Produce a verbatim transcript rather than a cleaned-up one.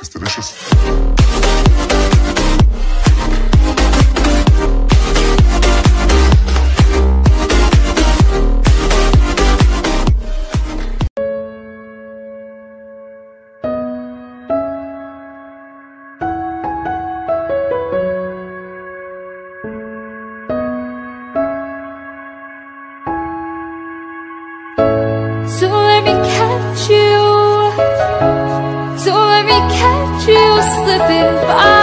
It's delicious. Slipping by.